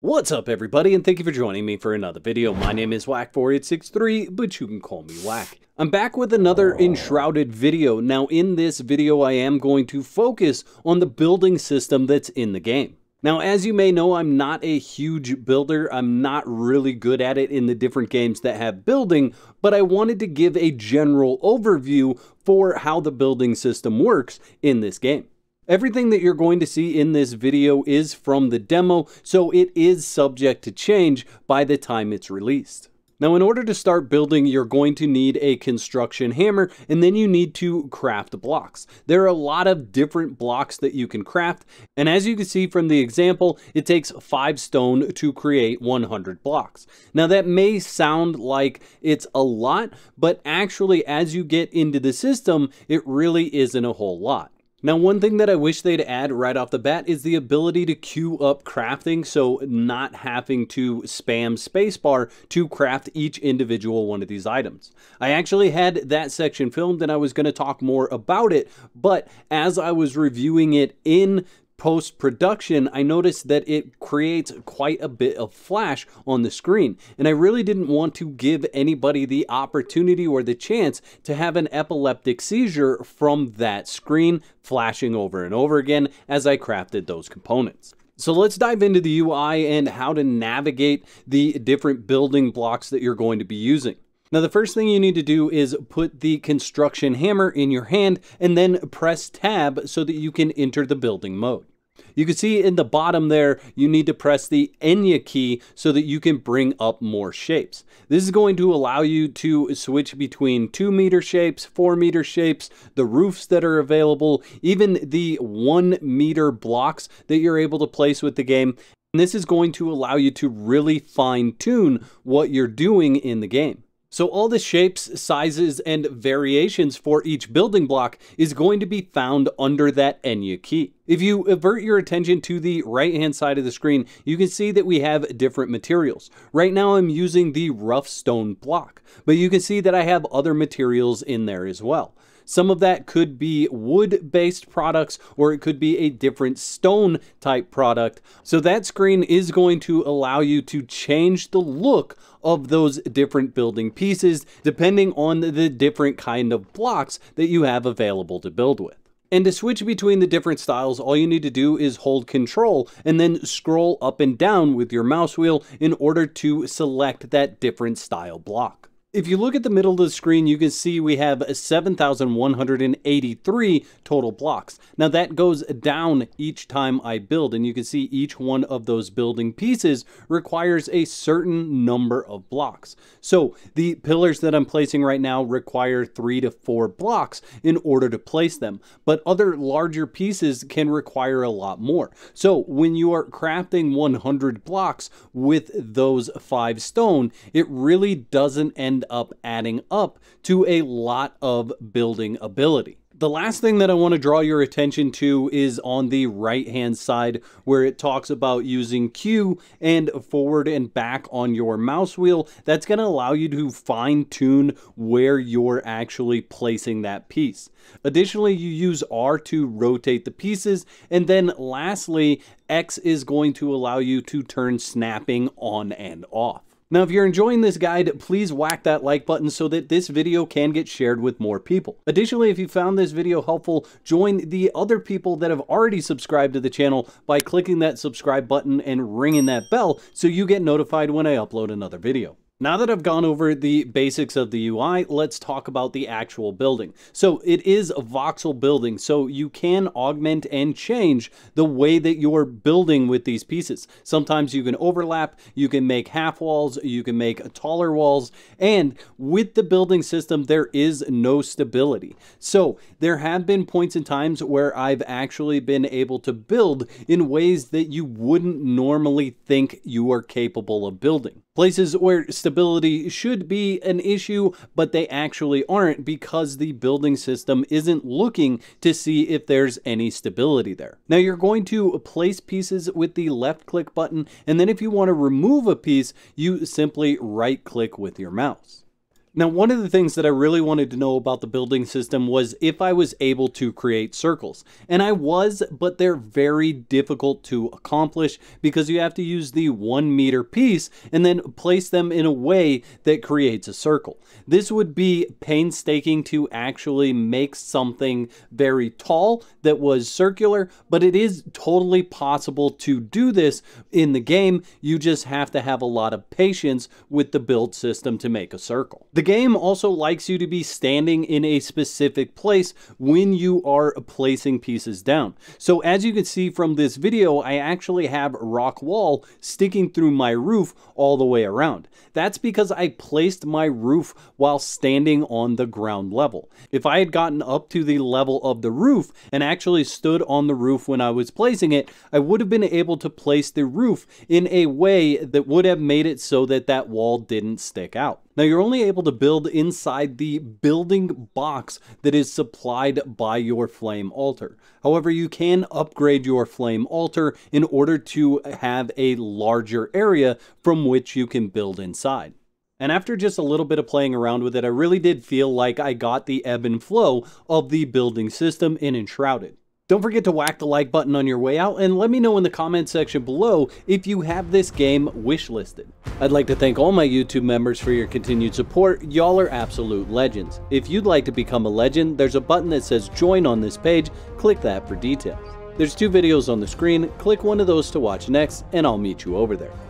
What's up everybody, and thank you for joining me for another video. My name is Wak4863, but you can call me Wak. I'm back with another Enshrouded video. Now in this video I am going to focus on the building system that's in the game. Now as you may know, I'm not a huge builder. I'm not really good at it in the different games that have building, but I wanted to give a general overview for how the building system works in this game. Everything that you're going to see in this video is from the demo, so it is subject to change by the time it's released. Now, in order to start building, you're going to need a construction hammer, and then you need to craft blocks. There are a lot of different blocks that you can craft, and as you can see from the example, it takes 5 stone to create 100 blocks. Now, that may sound like it's a lot, but actually, as you get into the system, it really isn't a whole lot. Now, one thing that I wish they'd add right off the bat is the ability to queue up crafting, so not having to spam spacebar to craft each individual one of these items. I actually had that section filmed and I was going to talk more about it, but as I was reviewing it in post-production, I noticed that it creates quite a bit of flash on the screen, and I really didn't want to give anybody the opportunity or the chance to have an epileptic seizure from that screen flashing over and over again as I crafted those components. So let's dive into the UI and how to navigate the different building blocks that you're going to be using. Now, the first thing you need to do is put the construction hammer in your hand and then press tab so that you can enter the building mode. You can see in the bottom there, you need to press the Enya key so that you can bring up more shapes. This is going to allow you to switch between 2-meter shapes, 4-meter shapes, the roofs that are available, even the 1-meter blocks that you're able to place with the game. And this is going to allow you to really fine-tune what you're doing in the game. So all the shapes, sizes, and variations for each building block is going to be found under that Enya key. If you avert your attention to the right-hand side of the screen, you can see that we have different materials. Right now I'm using the rough stone block, but you can see that I have other materials in there as well. Some of that could be wood-based products, or it could be a different stone-type product. So that screen is going to allow you to change the look of those different building pieces, depending on the different kind of blocks that you have available to build with. And to switch between the different styles, all you need to do is hold Control and then scroll up and down with your mouse wheel in order to select that different style block. If you look at the middle of the screen, you can see we have 7,183 total blocks. Now that goes down each time I build, and you can see each one of those building pieces requires a certain number of blocks. So the pillars that I'm placing right now require 3 to 4 blocks in order to place them, but other larger pieces can require a lot more. So when you are crafting 100 blocks with those 5 stone, it really doesn't end up adding up to a lot of building ability. The last thing that I want to draw your attention to is on the right hand side, where it talks about using Q and forward and back on your mouse wheel. That's going to allow you to fine tune where you're actually placing that piece. Additionally, you use R to rotate the pieces, and then lastly X is going to allow you to turn snapping on and off. Now, if you're enjoying this guide, please whack that like button so that this video can get shared with more people. Additionally, if you found this video helpful, join the other people that have already subscribed to the channel by clicking that subscribe button and ringing that bell so you get notified when I upload another video. Now that I've gone over the basics of the UI, let's talk about the actual building. So it is a voxel building, so you can augment and change the way that you're building with these pieces. Sometimes you can overlap, you can make half walls, you can make taller walls, and with the building system, there is no stability. So there have been points in times where I've actually been able to build in ways that you wouldn't normally think you are capable of building. Places where stability should be an issue, but they actually aren't, because the building system isn't looking to see if there's any stability there. Now you're going to place pieces with the left click button, and then if you want to remove a piece, you simply right click with your mouse. Now, one of the things that I really wanted to know about the building system was if I was able to create circles. And I was, but they're very difficult to accomplish because you have to use the 1 meter piece and then place them in a way that creates a circle. This would be painstaking to actually make something very tall that was circular, but it is totally possible to do this in the game. You just have to have a lot of patience with the build system to make a circle. The game also likes you to be standing in a specific place when you are placing pieces down. So as you can see from this video, I actually have rock wall sticking through my roof all the way around. That's because I placed my roof while standing on the ground level. If I had gotten up to the level of the roof and actually stood on the roof when I was placing it, I would have been able to place the roof in a way that would have made it so that that wall didn't stick out. Now, you're only able to build inside the building box that is supplied by your flame altar. However, you can upgrade your flame altar in order to have a larger area from which you can build inside. And after just a little bit of playing around with it, I really did feel like I got the ebb and flow of the building system in Enshrouded. Don't forget to whack the like button on your way out, and let me know in the comment section below if you have this game wishlisted. I'd like to thank all my YouTube members for your continued support. Y'all are absolute legends. If you'd like to become a legend, there's a button that says join on this page. Click that for details. There's 2 videos on the screen. Click one of those to watch next, and I'll meet you over there.